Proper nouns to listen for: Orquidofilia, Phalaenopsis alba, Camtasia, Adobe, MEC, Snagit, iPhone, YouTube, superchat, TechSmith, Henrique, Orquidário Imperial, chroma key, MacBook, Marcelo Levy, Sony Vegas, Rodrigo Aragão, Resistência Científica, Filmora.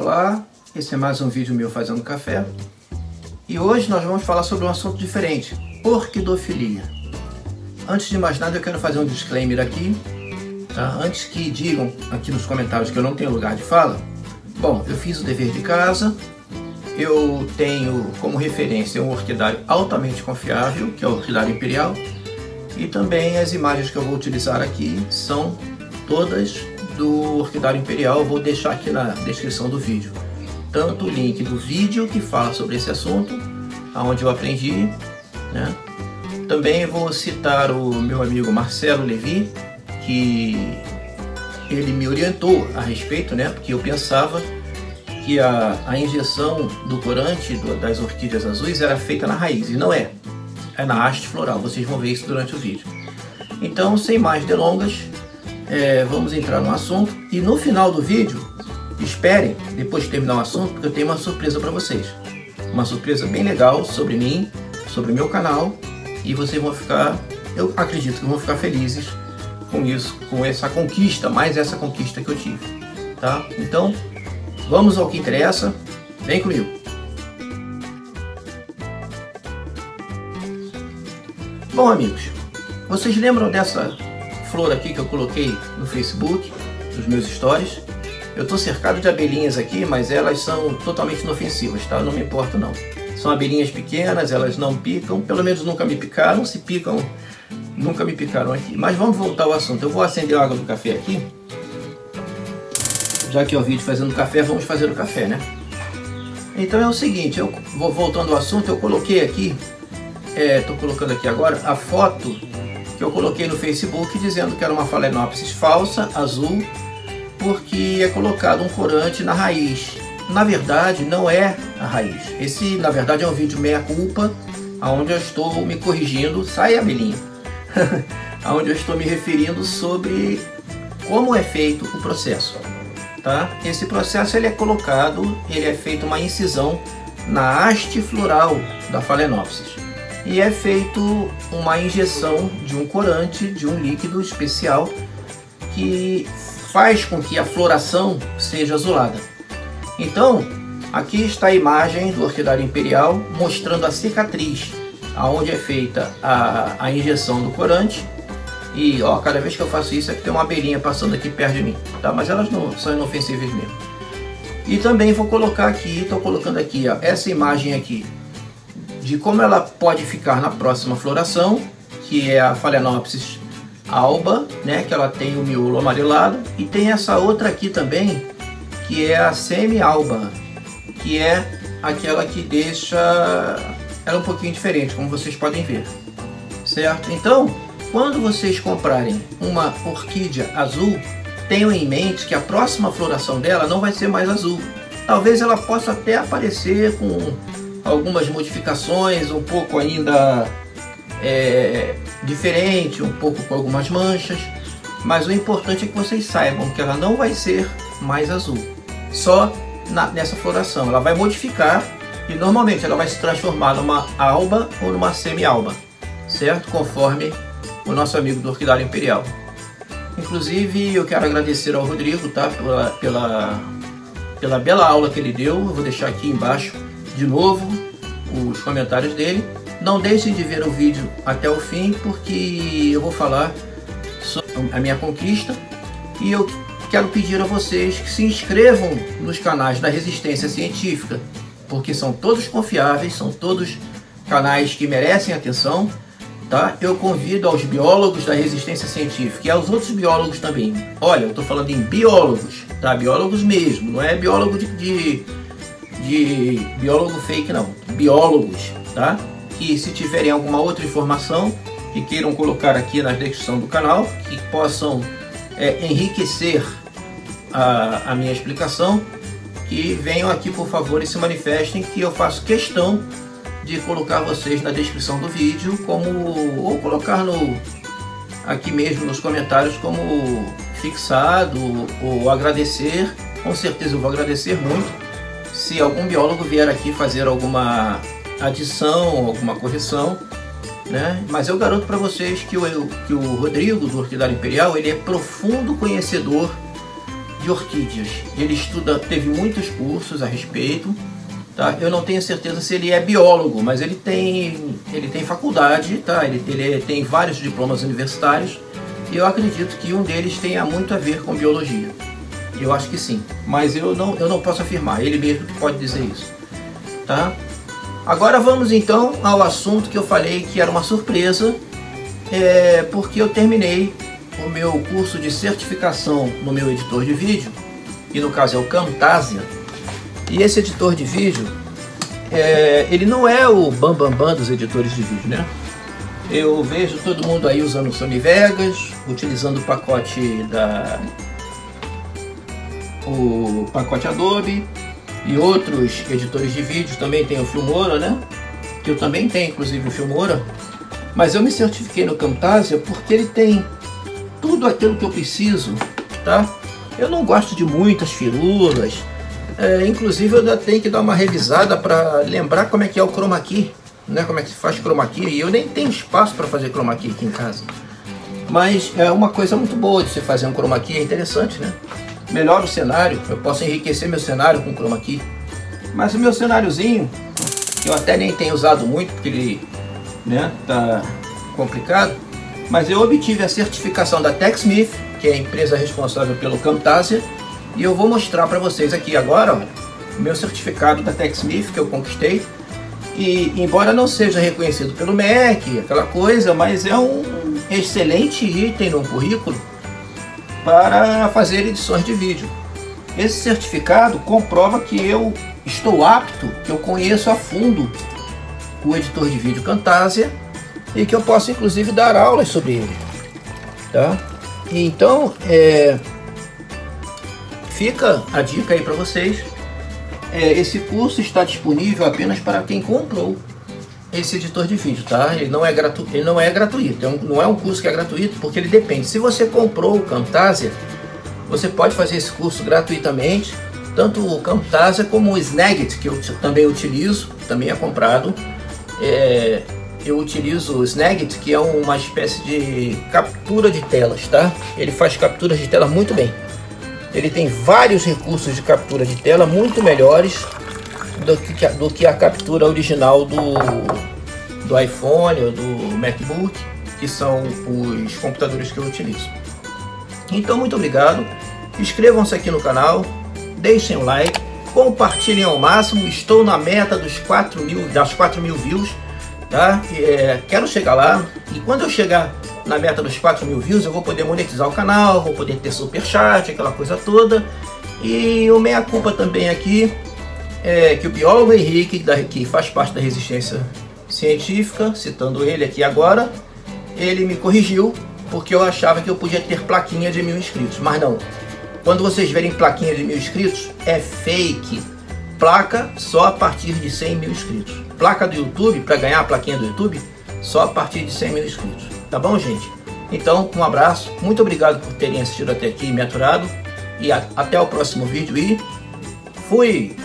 Olá, esse é mais um vídeo meu fazendo café e hoje nós vamos falar sobre um assunto diferente, orquidofilia. Antes de mais nada eu quero fazer um disclaimer aqui, tá? Antes que digam aqui nos comentários que eu não tenho lugar de fala, bom, eu fiz o dever de casa, eu tenho como referência um orquidário altamente confiável, que é o Orquidário Imperial, e também as imagens que eu vou utilizar aqui são todas do Orquidário Imperial, eu vou deixar aqui na descrição do vídeo. Tanto o link do vídeo que fala sobre esse assunto, aonde eu aprendi, né? Também vou citar o meu amigo Marcelo Levy, que ele me orientou a respeito, né? Porque eu pensava que a injeção do corante das orquídeas azuis era feita na raiz, e não é. É na haste floral, vocês vão ver isso durante o vídeo. Então, sem mais delongas, vamos entrar no assunto e no final do vídeo, esperem, depois de terminar o assunto, porque eu tenho uma surpresa para vocês. Uma surpresa bem legal sobre mim, sobre o meu canal, e vocês vão ficar, eu acredito que vão ficar felizes com isso, com essa conquista, mais essa conquista que eu tive, tá? Então, vamos ao que interessa, vem comigo! Bom amigos, vocês lembram dessa flor aqui que eu coloquei no Facebook, nos meus stories? Eu estou cercado de abelhinhas aqui, mas elas são totalmente inofensivas, tá? Eu não me importo não. São abelhinhas pequenas, elas não picam, pelo menos nunca me picaram, se picam, nunca me picaram aqui. Mas vamos voltar ao assunto, eu vou acender a água do café aqui. Já que é o vídeo fazendo café, vamos fazer o café, né? Então é o seguinte, eu vou voltando ao assunto, eu coloquei aqui, estou colocando aqui agora a foto que eu coloquei no Facebook dizendo que era uma Phalaenopsis falsa, azul, porque é colocado um corante na raiz. Na verdade, não é a raiz. Esse, na verdade, é um vídeo meia-culpa, onde eu estou me corrigindo, sai abelhinha, onde eu estou me referindo sobre como é feito o processo. Tá? Esse processo ele é colocado, ele é feito uma incisão na haste floral da Phalaenopsis. E é feito uma injeção de um corante, de um líquido especial que faz com que a floração seja azulada. Então, aqui está a imagem do Orquidário Imperial mostrando a cicatriz, aonde é feita a injeção do corante. E ó, cada vez que eu faço isso aqui tem uma abelhinha passando aqui perto de mim, tá? Mas elas não são inofensíveis mesmo. E também vou colocar aqui, estou colocando aqui ó, essa imagem aqui de como ela pode ficar na próxima floração, que é a Phalaenopsis alba, né, que ela tem o miolo amarelado, e tem essa outra aqui também, que é a semi-alba, que é aquela que deixa ela um pouquinho diferente, como vocês podem ver, certo? Então, quando vocês comprarem uma orquídea azul, tenham em mente que a próxima floração dela não vai ser mais azul. Talvez ela possa até aparecer com algumas modificações, um pouco ainda diferente, um pouco com algumas manchas, mas o importante é que vocês saibam que ela não vai ser mais azul, só nessa floração. Ela vai modificar e normalmente ela vai se transformar numa alba ou numa semi-alba, certo? Conforme o nosso amigo do Orquidário Imperial. Inclusive eu quero agradecer ao Rodrigo, tá? pela bela aula que ele deu, eu vou deixar aqui embaixo de novo os comentários dele. Não deixem de ver o vídeo até o fim, porque eu vou falar sobre a minha conquista e eu quero pedir a vocês que se inscrevam nos canais da Resistência Científica, porque são todos confiáveis, são todos canais que merecem atenção, tá? Eu convido aos biólogos da Resistência Científica e aos outros biólogos também. Olha, eu estou falando em biólogos, tá? Biólogos mesmo, não é biólogo de biólogo fake não, biólogos, tá? Que se tiverem alguma outra informação que queiram colocar aqui na descrição do canal, que possam enriquecer a minha explicação, que venham aqui por favor e se manifestem, que eu faço questão de colocar vocês na descrição do vídeo, como ou colocar aqui mesmo nos comentários como fixado ou agradecer. Com certeza eu vou agradecer muito se algum biólogo vier aqui fazer alguma adição, alguma correção, né? Mas eu garanto para vocês que o Rodrigo do Orquidário Imperial ele é profundo conhecedor de de orquídeas. Ele estuda, teve muitos cursos a respeito, tá? Eu não tenho certeza se ele é biólogo, mas ele tem faculdade, tá? Ele tem vários diplomas universitários e eu acredito que um deles tenha muito a ver com biologia. Eu acho que sim, mas eu não posso afirmar, ele mesmo que pode dizer isso, tá? Agora vamos então ao assunto que eu falei que era uma surpresa, porque eu terminei o meu curso de certificação no meu editor de vídeo, que no caso é o Camtasia, e esse editor de vídeo, ele não é o bambambam dos editores de vídeo, né? Eu vejo todo mundo aí usando o Sony Vegas, utilizando o pacote Adobe, e outros editores de vídeo também tem o Filmora, né? Que eu também tenho, inclusive, o Filmora. Mas eu me certifiquei no Camtasia porque ele tem tudo aquilo que eu preciso, tá? Eu não gosto de muitas firulas, inclusive eu ainda tenho que dar uma revisada para lembrar como é que é o chroma key, né? Como é que se faz chroma key, e eu nem tenho espaço para fazer chroma key aqui em casa. Mas é uma coisa muito boa de se fazer um chroma key, é interessante, né? Melhora o cenário, eu posso enriquecer meu cenário com chroma key. Mas o meu cenáriozinho, que eu até nem tenho usado muito, porque ele, né, tá complicado, mas eu obtive a certificação da TechSmith, que é a empresa responsável pelo Camtasia, e eu vou mostrar para vocês aqui agora, ó, o meu certificado da TechSmith que eu conquistei. E embora não seja reconhecido pelo MEC, aquela coisa, mas é um excelente item no currículo para fazer edições de vídeo. Esse certificado comprova que eu estou apto, que eu conheço a fundo o editor de vídeo Camtasia e que eu posso inclusive dar aulas sobre ele, tá? Então fica a dica aí para vocês. Esse curso está disponível apenas para quem comprou esse editor de vídeo, tá? Ele não é gratuito, não é um curso que é gratuito, porque ele depende. Se você comprou o Camtasia, você pode fazer esse curso gratuitamente, tanto o Camtasia como o Snagit, que eu também utilizo, também é comprado. Eu utilizo o Snagit, que é uma espécie de captura de telas, tá? Ele faz capturas de tela muito bem. Ele tem vários recursos de captura de tela muito melhores do que a captura original do iPhone ou do MacBook, que são os computadores que eu utilizo. Então, muito obrigado, inscrevam-se aqui no canal, deixem o like, compartilhem ao máximo, estou na meta dos 4 mil views, tá? Quero chegar lá, e quando eu chegar na meta dos 4 mil views eu vou poder monetizar o canal, vou poder ter superchat, aquela coisa toda, e o meia culpa também aqui, que o biólogo Henrique, que faz parte da Resistência Científica, citando ele aqui agora, ele me corrigiu, porque eu achava que eu podia ter plaquinha de 1000 inscritos, mas não. Quando vocês verem plaquinha de 1000 inscritos, é fake. Placa só a partir de 100 mil inscritos. Placa do YouTube, para ganhar a plaquinha do YouTube, só a partir de 100 mil inscritos. Tá bom, gente? Então, um abraço, muito obrigado por terem assistido até aqui e me aturado, e até o próximo vídeo, e fui!